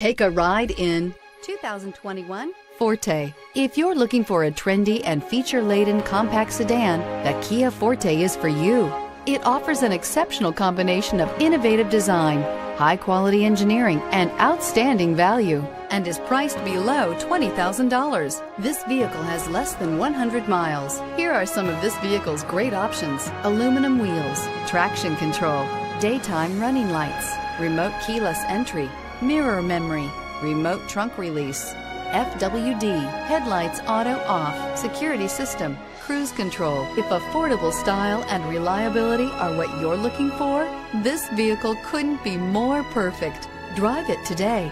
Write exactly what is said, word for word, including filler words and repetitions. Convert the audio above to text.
Take a ride in two thousand twenty-one Forte. If you're looking for a trendy and feature-laden compact sedan, the Kia Forte is for you. It offers an exceptional combination of innovative design, high-quality engineering, and outstanding value, and is priced below twenty thousand dollars. This vehicle has less than one hundred miles. Here are some of this vehicle's great options: aluminum wheels, traction control, daytime running lights, remote keyless entry, mirror memory, remote trunk release, F W D, headlights auto off, security system, cruise control. If affordable style and reliability are what you're looking for, this vehicle couldn't be more perfect. Drive it today.